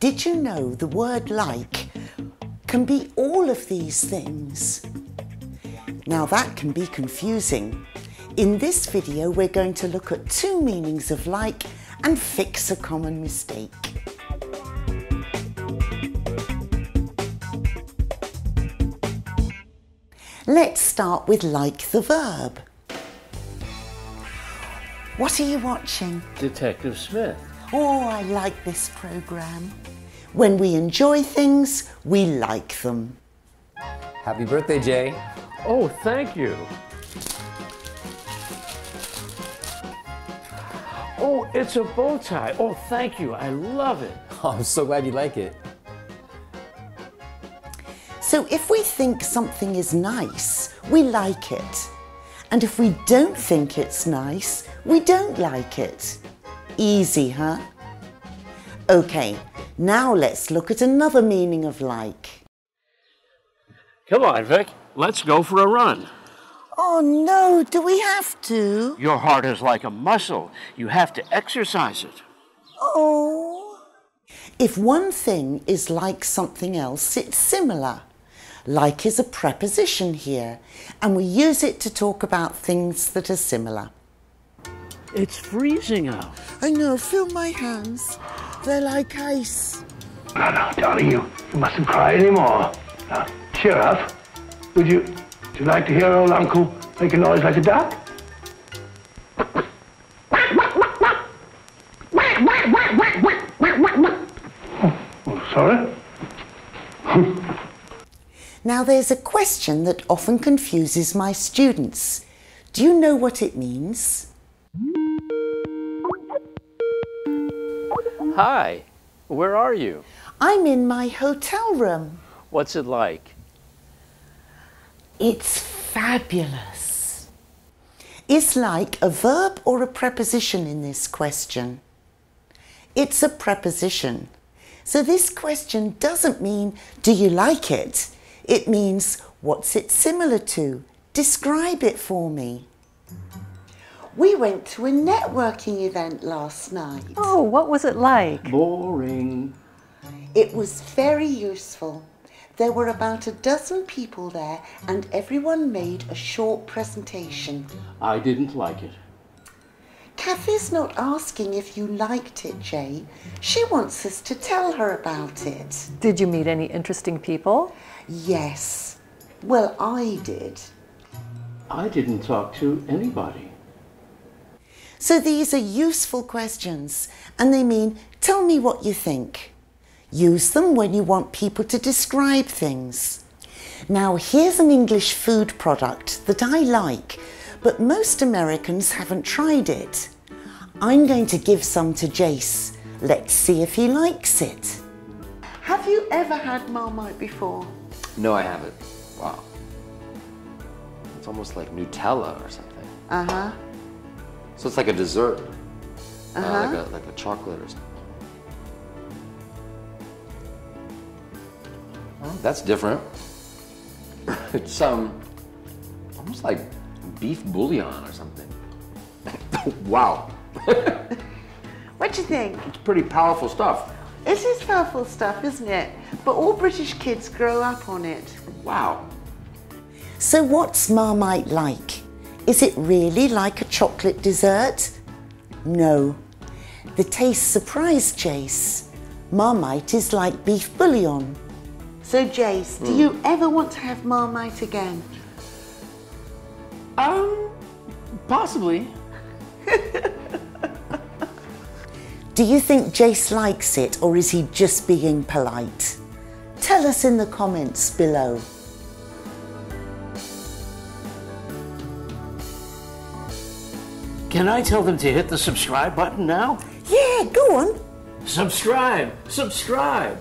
Did you know the word like can be all of these things? Now that can be confusing. In this video, we're going to look at two meanings of like and fix a common mistake. Let's start with like, the verb. What are you watching? Detective Smith. Oh, I like this program. When we enjoy things, we like them. Happy birthday, Jay. Oh, thank you. Oh, it's a bow tie. Oh, thank you. I love it. Oh, I'm so glad you like it. So if we think something is nice, we like it. And if we don't think it's nice, we don't like it. Easy, huh? Okay, now let's look at another meaning of like. Come on, Vic. Let's go for a run. Oh no, do we have to? Your heart is like a muscle. You have to exercise it. Oh. If one thing is like something else, it's similar. Like is a preposition here, and we use it to talk about things that are similar. It's freezing out. I know, feel my hands. They're like ice. No, no, darling, you mustn't cry anymore. Now, cheer up. Would you like to hear old Uncle make a noise like a duck? Oh, sorry. Now there's a question that often confuses my students. Do you know what it means? Hi, where are you? I'm in my hotel room. What's it like? It's fabulous. Is like a verb or a preposition in this question? It's a preposition. So this question doesn't mean, do you like it? It means, what's it similar to? Describe it for me. We went to a networking event last night. Oh, what was it like? Boring. It was very useful. There were about a dozen people there and everyone made a short presentation. I didn't like it. Kathy's not asking if you liked it, Jay. She wants us to tell her about it. Did you meet any interesting people? Yes. Well, I did. I didn't talk to anybody. So these are useful questions, and they mean, tell me what you think. Use them when you want people to describe things. Now, here's an English food product that I like, but most Americans haven't tried it. I'm going to give some to Jase. Let's see if he likes it. Have you ever had Marmite before? No, I haven't. Wow. It's almost like Nutella or something. Uh-huh. So it's like a dessert. Uh-huh. Like a chocolate or something. Well, that's different. It's almost like beef bouillon or something. Wow. What do you think? It's pretty powerful stuff. It is powerful stuff, isn't it? But all British kids grow up on it. Wow. So what's Marmite like? Is it really like a chocolate dessert? No. The taste surprised Jase. Marmite is like beef bouillon. So Jase, do you ever want to have Marmite again? Possibly. Do you think Jase likes it, or is he just being polite? Tell us in the comments below. Can I tell them to hit the subscribe button now? Yeah, go on. Subscribe! Subscribe!